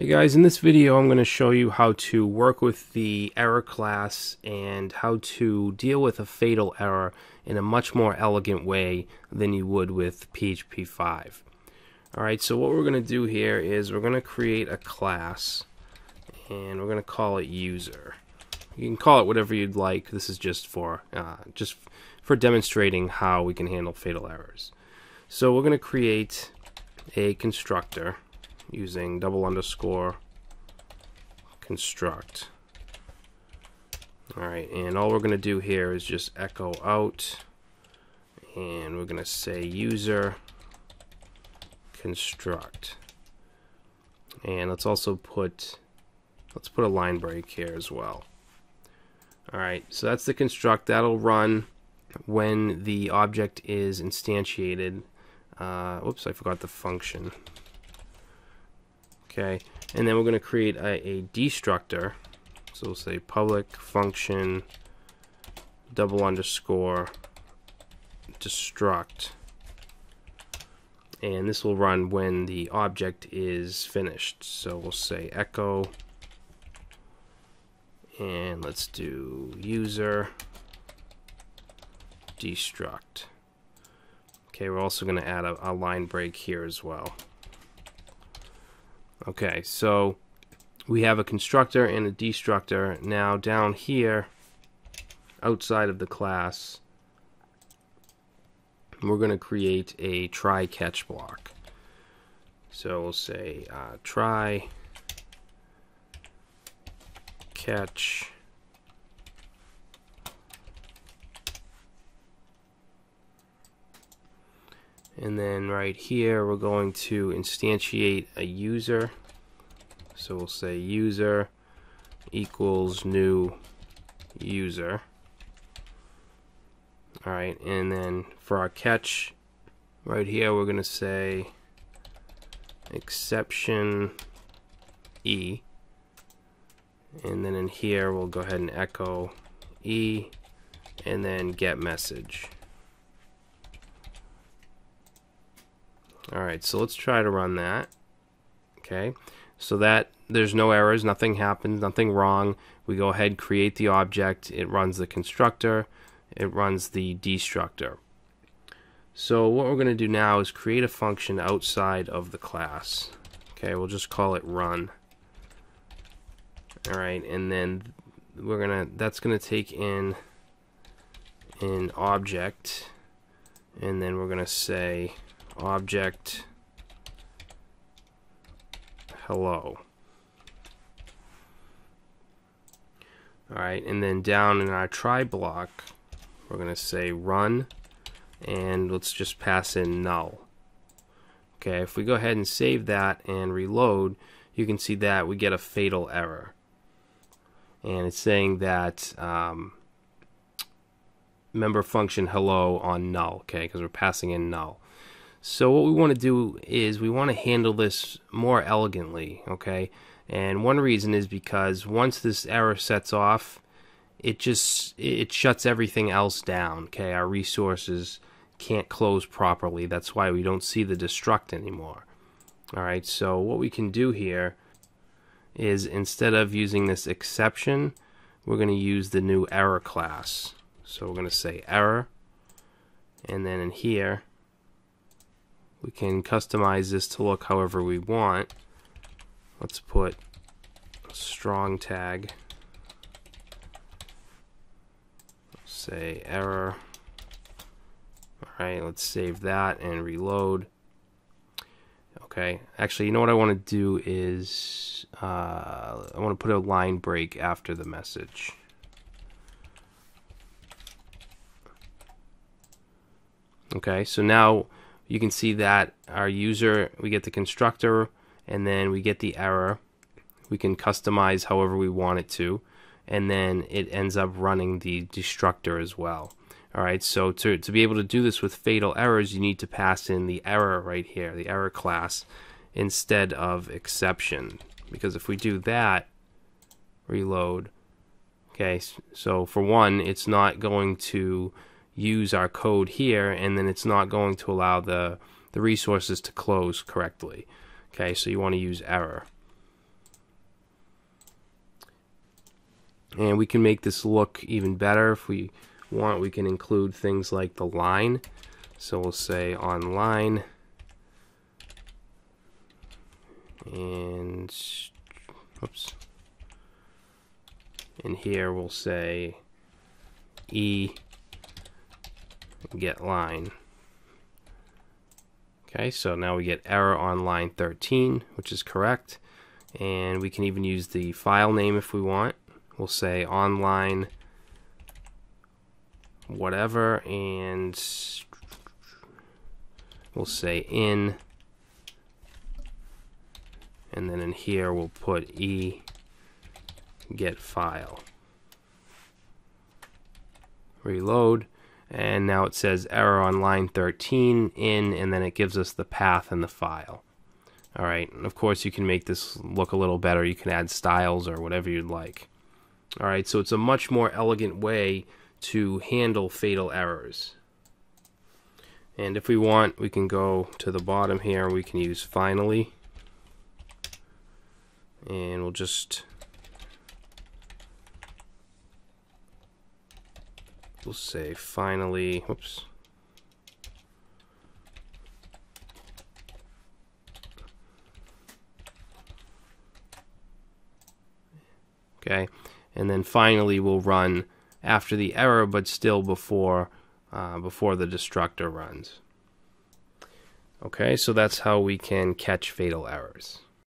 Hey guys, in this video I'm going to show you how to work with the error class and how to deal with a fatal error in a much more elegant way than you would with PHP 5. Alright, so what we're going to do here is we're going to create a class and we're going to call it user. You can call it whatever you'd like. This is just for demonstrating how we can handle fatal errors. So we're going to create a constructor using _construct. Alright, and all we're going to do here is just echo out, and we're going to say user construct. And let's also put a line break here as well. Alright, so that's the construct. That'll run when the object is instantiated. Whoops, I forgot the function. Okay, and then we're going to create a destructor. So we'll say public function _destruct, and this will run when the object is finished. So we'll say echo, and let's do user destruct. Okay, we're also going to add a line break here as well. Okay, so we have a constructor and a destructor. Now down here, outside of the class, we're going to create a try-catch block. So we'll say try catch . And then right here we're going to instantiate a user. So we'll say user equals new user. Alright, and then for our catch right here we're going to say exception E. And then in here we'll go ahead and echo E and then get message. Alright, so let's try to run that. Okay, so that there's no errors, nothing happens, nothing wrong. We go ahead, create the object, it runs the constructor, it runs the destructor. So what we're going to do now is create a function outside of the class. Okay, we'll just call it run. Alright, and then we're that's gonna take in an object, and then we're gonna say object hello. Alright, and then down in our try block we're going to say run, and let's just pass in null. Okay, if we go ahead and save that and reload, you can see that we get a fatal error, and it's saying that member function hello on null, okay, because we're passing in null. So what we want to do is we want to handle this more elegantly, okay? And one reason is because once this error sets off, it shuts everything else down, okay? Our resources can't close properly. That's why we don't see the destruct anymore. All right, so what we can do here is instead of using this exception, we're going to use the new error class. So we're going to say error, and then in here we can customize this to look however we want. Let's put a strong tag, say error. Alright, let's save that and reload. Okay, actually, you know what I want to do is I want to put a line break after the message. Okay, so now you can see that our user, we get the constructor, and then we get the error. We can customize however we want it to, and then it ends up running the destructor as well. Alright, so to be able to do this with fatal errors, you need to pass in the error right here, the error class, instead of exception. Because if we do that, reload, okay, so for one, it's not going to use our code here, and then it's not going to allow the resources to close correctly. Okay, so you want to use error. And we can make this look even better if we want. We can include things like the line. So we'll say online, and oops, and here we'll say get line. Okay, so now we get error on line 13, which is correct, and we can even use the file name if we want. We'll say online whatever, and we'll say in, and then in here we'll put get file. Reload, and now it says error on line 13 in, and then it gives us the path and the file. Alright, and of course you can make this look a little better. You can add styles or whatever you'd like. Alright, so it's a much more elegant way to handle fatal errors. And if we want, we can go to the bottom here. We can use finally, and we'll just say finally, whoops, okay, and then finally we'll run after the error, but still before the destructor runs. Okay, so that's how we can catch fatal errors.